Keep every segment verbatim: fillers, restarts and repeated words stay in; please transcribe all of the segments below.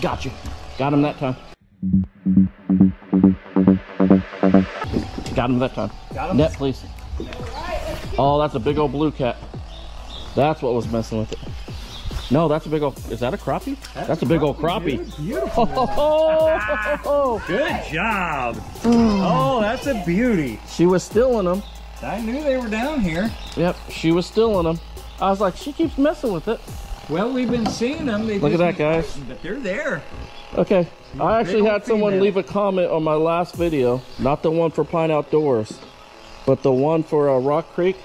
Gotcha. Got him that time. Got him that time. Got him. Net, please. Oh, that's a big old blue cat. That's what was messing with it. No, that's a big old, is that a crappie? That's, that's a big crappie, old crappie. Dude, beautiful. Oh, ho, ho, ho, ho. Good job. Oh, that's a beauty. She was stealing them. I knew they were down here. Yep, she was stealing them. I was like, she keeps messing with it. Well, we've been seeing them. They Look at that, guys. Fighting, but they're there. Okay, they're I actually had someone female. leave a comment on my last video. Not the one for Pine Outdoors, but the one for uh, Rock Creek.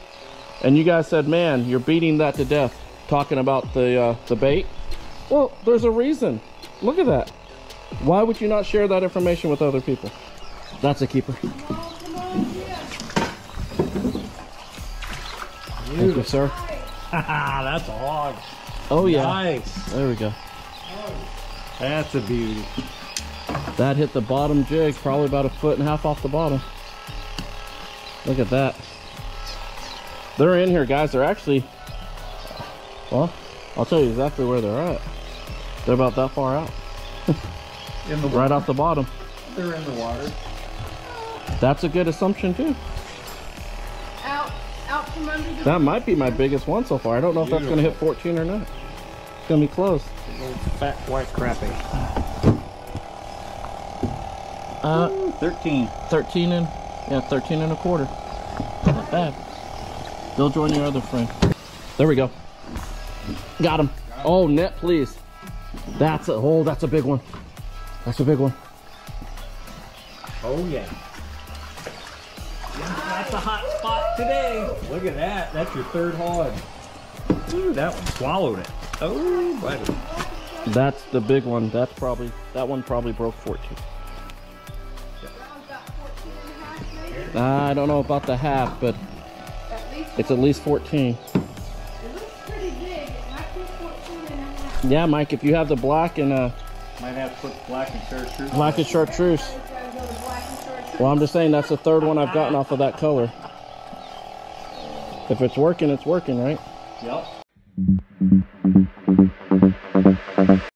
And you guys said, man, you're beating that to death. Talking about the uh, the bait. Well, there's a reason. Look at that. Why would you not share that information with other people? That's a keeper. Come on, come on, yeah. Thank you, sir. That's a hog. Oh yeah. Nice. There we go. That's a beauty. That hit the bottom jig, probably about a foot and a half off the bottom. Look at that. They're in here, guys. They're actually. Well, I'll tell you exactly where they're at. They're about that far out. in the water. Right off the bottom. They're in the water. That's a good assumption too. Out, out from under the That might be my biggest one so far. I don't know Beautiful. if that's going to hit fourteen or not. It's going to be close. Little fat white crappie. Uh, Ooh, thirteen. thirteen and, yeah, thirteen and a quarter. Not bad. They'll join your other friend. There we go. Got him. Got him. Oh, net, please. That's a oh, that's a big one. That's a big one. Oh yeah. That's a hot spot today. Look at that. That's your third hog. Ooh, that one swallowed it. Oh, buddy. That's the big one. That's probably that one probably broke fourteen. I don't know about the half, but it's at least fourteen. Yeah, Mike, if you have the black and uh might have to put black and chartreuse. Black and chartreuse. Well, I'm just saying that's the third one I've gotten off of that color. If it's working, it's working, right? Yep.